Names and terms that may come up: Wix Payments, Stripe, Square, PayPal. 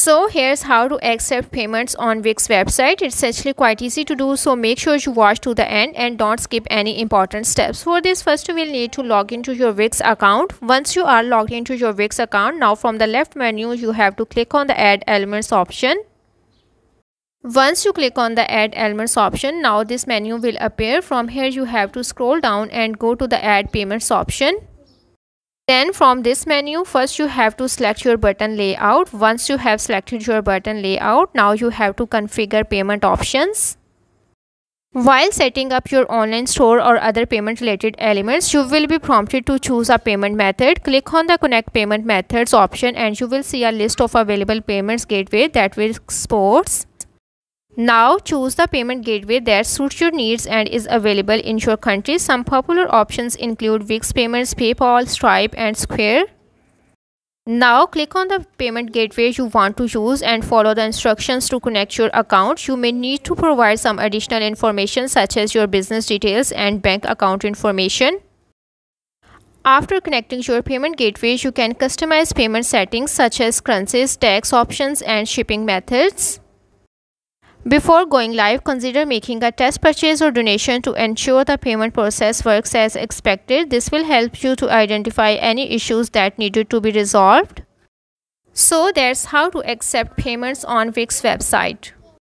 So here's how to accept payments on Wix website. It's actually quite easy to do, so make sure you watch to the end and don't skip any important steps. For this, first you will need to log into your Wix account. Once you are logged into your Wix account, now from the left menu you have to click on the add elements option. Once you click on the add elements option, now this menu will appear. From here you have to scroll down and go to the add payments option. Then from this menu, first you have to select your button layout. Once you have selected your button layout, now you have to configure payment options. While setting up your online store or other payment related elements, you will be prompted to choose a payment method. Click on the connect payment methods option and you will see a list of available payments gateway that Wix supports. Now choose the payment gateway that suits your needs and is available in your country. Some popular options include Wix Payments, PayPal, Stripe and Square. Now click on the payment gateway you want to use and follow the instructions to connect your account. You may need to provide some additional information such as your business details and bank account information. After connecting your payment gateway, you can customize payment settings such as currencies, tax options and shipping methods. Before going live, consider making a test purchase or donation to ensure the payment process works as expected. This will help you to identify any issues that needed to be resolved. So that's how to accept payments on Wix website.